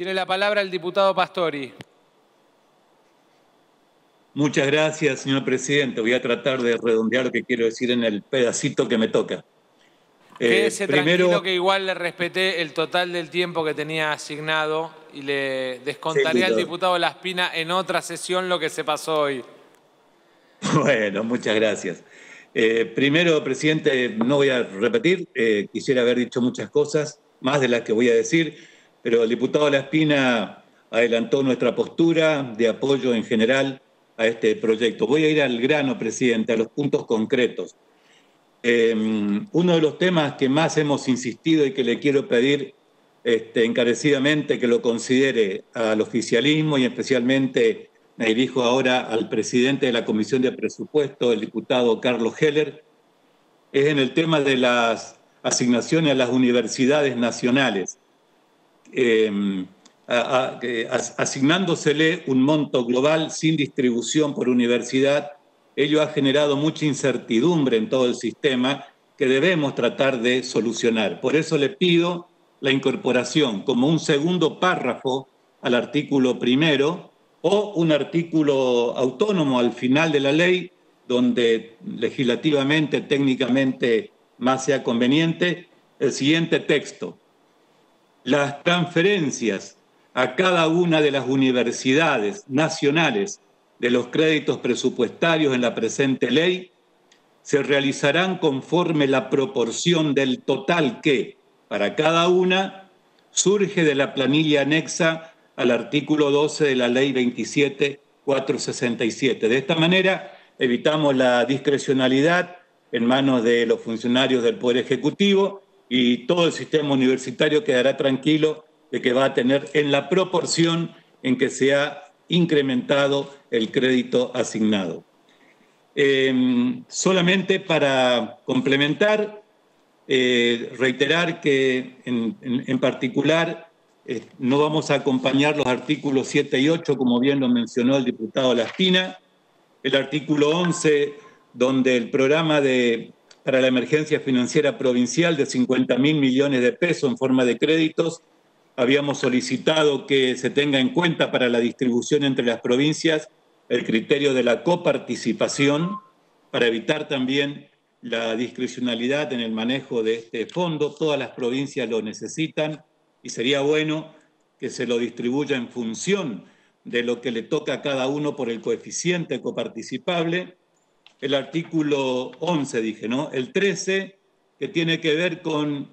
Tiene la palabra el diputado Pastori. Muchas gracias, señor presidente. Voy a tratar de redondear lo que quiero decir en el pedacito que me toca. Quédese tranquilo que igual le respeté el total del tiempo que tenía asignado y le descontaría al diputado Laspina en otra sesión lo que se pasó hoy. Bueno, muchas gracias. Primero, presidente, no voy a repetir, quisiera haber dicho muchas cosas, más de las que voy a decir, pero el diputado Laspina adelantó nuestra postura de apoyo en general a este proyecto. Voy a ir al grano, presidente, a los puntos concretos. Uno de los temas que más hemos insistido y que le quiero pedir encarecidamente que lo considere al oficialismo y especialmente me dirijo ahora al presidente de la Comisión de Presupuesto, el diputado Carlos Heller, es en el tema de las asignaciones a las universidades nacionales, asignándosele un monto global sin distribución por universidad. Ello ha generado mucha incertidumbre en todo el sistema que debemos tratar de solucionar. Por eso le pido la incorporación como un segundo párrafo al artículo primero o un artículo autónomo al final de la ley donde legislativamente, técnicamente más sea conveniente, el siguiente texto. Las transferencias a cada una de las universidades nacionales de los créditos presupuestarios en la presente ley, se realizarán conforme la proporción del total que, para cada una, surge de la planilla anexa al artículo 12 de la Ley 27.467. De esta manera, evitamos la discrecionalidad en manos de los funcionarios del Poder Ejecutivo y todo el sistema universitario quedará tranquilo de que va a tener en la proporción en que se ha incrementado el crédito asignado. Solamente para complementar, reiterar que en particular no vamos a acompañar los artículos 7 y 8, como bien lo mencionó el diputado Laspina, el artículo 11, donde el programa para la emergencia financiera provincial de 50.000 millones de pesos en forma de créditos, habíamos solicitado que se tenga en cuenta para la distribución entre las provincias el criterio de la coparticipación para evitar también la discrecionalidad en el manejo de este fondo. Todas las provincias lo necesitan y sería bueno que se lo distribuya en función de lo que le toca a cada uno por el coeficiente coparticipable. El artículo 11, dije, ¿no? El 13, que tiene que ver con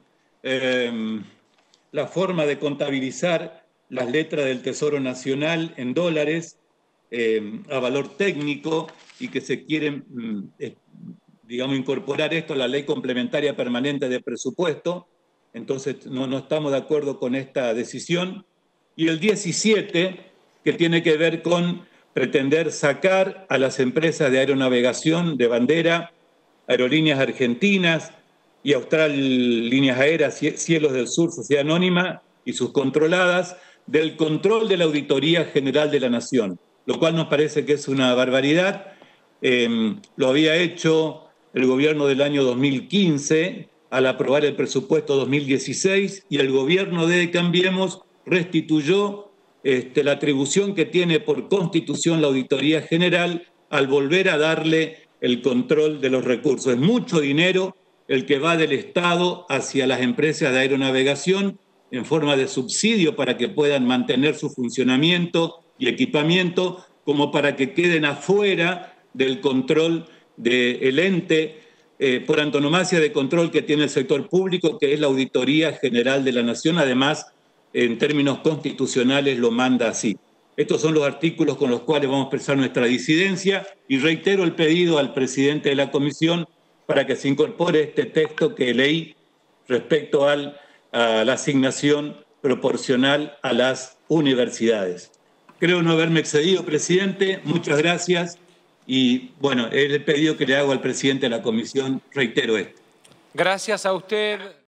la forma de contabilizar las letras del Tesoro Nacional en dólares a valor técnico y que se quieren, digamos, incorporar esto a la Ley Complementaria Permanente de Presupuesto. Entonces, no estamos de acuerdo con esta decisión. Y el 17, que tiene que ver con pretender sacar a las empresas de aeronavegación de bandera, Aerolíneas Argentinas y Austral Líneas Aéreas, Cielos del Sur, Sociedad Anónima y sus controladas, del control de la Auditoría General de la Nación, lo cual nos parece que es una barbaridad. Lo había hecho el gobierno del año 2015 al aprobar el presupuesto 2016 y el gobierno de Cambiemos restituyó la atribución que tiene por constitución la Auditoría General al volver a darle el control de los recursos. Es mucho dinero el que va del Estado hacia las empresas de aeronavegación en forma de subsidio para que puedan mantener su funcionamiento y equipamiento, como para que queden afuera del control del ente por antonomasia de control que tiene el sector público, que es la Auditoría General de la Nación. Además, en términos constitucionales lo manda así. Estos son los artículos con los cuales vamos a expresar nuestra disidencia y reitero el pedido al presidente de la Comisión para que se incorpore este texto que leí respecto a la asignación proporcional a las universidades. Creo no haberme excedido, presidente. Muchas gracias. Y, bueno, el pedido que le hago al presidente de la Comisión, reitero esto. Gracias a usted.